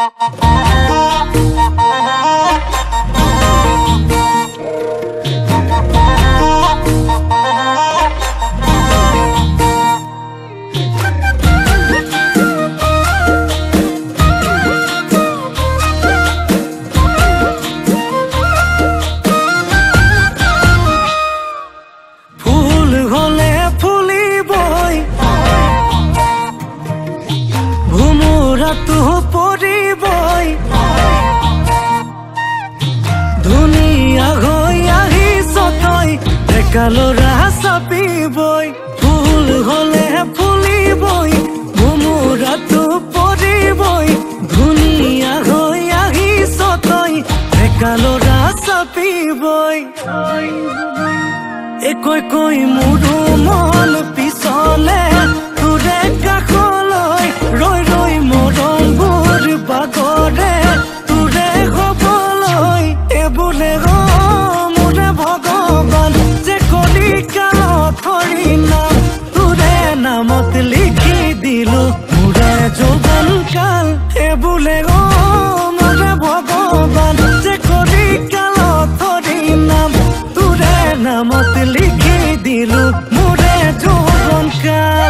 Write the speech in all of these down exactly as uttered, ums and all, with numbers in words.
फूल होले फूलिबोई घुमुरतु कालो रास्ता पिबोई फूल होले फूलिबोई घुमुरतु परिबोई दुनिया होई आही सतोई कालो रास्ता पिबोई ए कोई कोई मुडु मन पिसले तुरे काखोलोई रोई रोई मोरम बुर बागरे तुरे खबलोई ए बोले नामत लिखी दिलू मोरे जोरम काल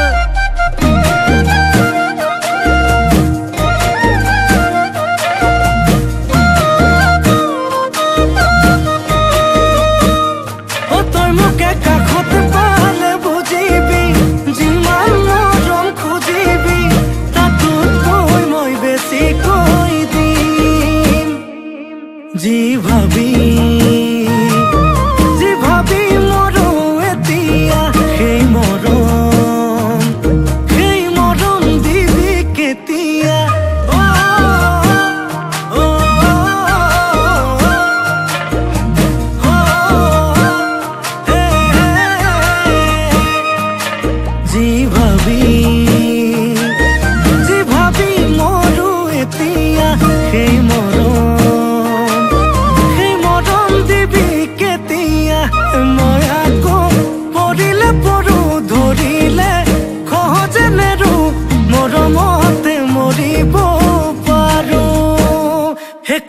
तुम मुके काखत पाल बुझिबी जिमान नरम खुजिबी तातुत कोई मोई बेसी कोई दिन जी भाबी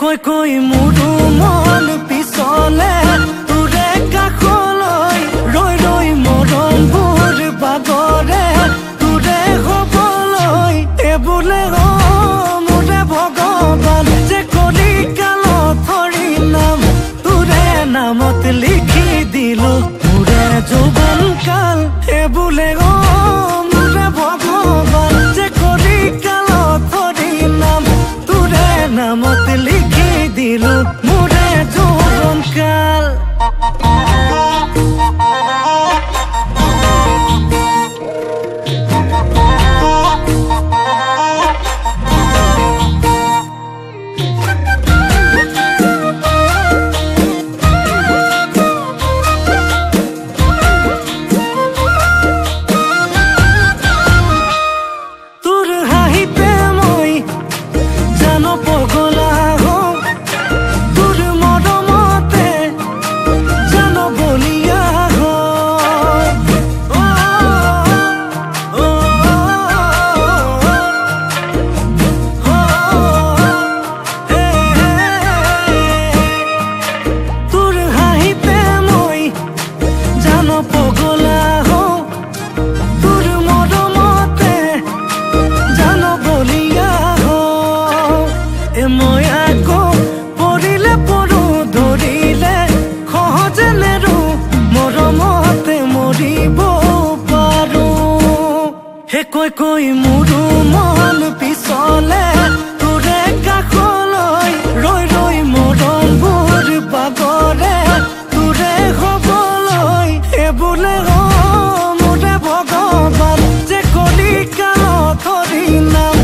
कोई कोई मुडु मन पिसले तुरे काखोलोई रोई रोई मोरम बुर बागरे तुरे खबलोई ए बोले ओ मोरे भगवान जे कोरी कालो थोरी नाम तुरे नामत लिखी दिलू मोरे जोबन काल ए बोले ओ मोरे भगवान जे कोरी कालो थोरी नाम तुरे नामत लिखी दिलू मोरे जोरम काल तुर हाहिते मोई जानो पगला कोई कोई मुडु मन पिसले तुरे काखोलोई रोई रोई मोरम बुर बागरे तुरे खबलोई ए बोले ओ मोरे भगवान जे कोरी कालो थोरी नाम